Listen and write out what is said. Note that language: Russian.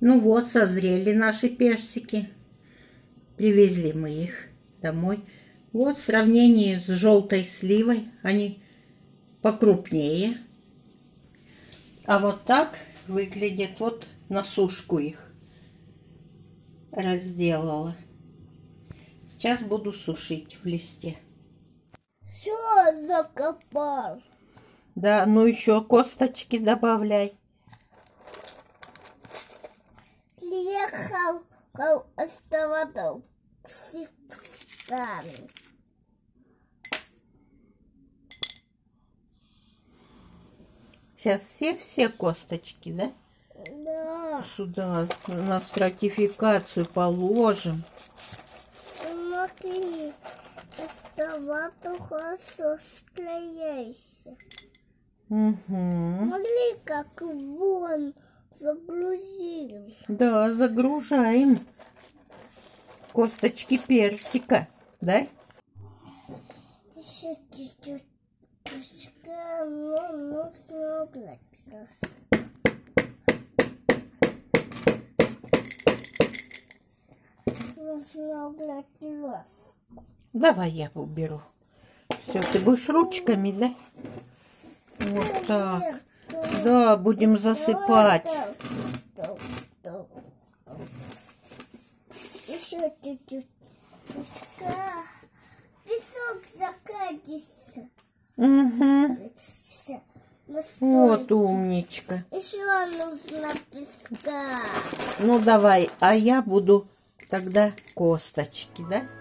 Ну вот, созрели наши персики. Привезли мы их домой. Вот в сравнении с желтой сливой они покрупнее. А вот так выглядит. Вот на сушку их разделала. Сейчас буду сушить в листе. Все закопал. Да, ну еще косточки добавляй. Приехал оставаться с нами. Сейчас все косточки, да? Да. Сюда на стратификацию положим. Смотри, оставаться хорошо склеяйся. Угу. Смотри, как вон. Загрузили. Да, загружаем косточки персика, да? Еще чуть-чуть. Нужно облать. Давай я уберу. Все, ты будешь ручками, да? Вот так. Да, будем засыпать. Еще чуть-чуть песка. Песок закатится. Угу. Вот умничка. Еще нужно песка. Ну давай, а я буду тогда косточки, да?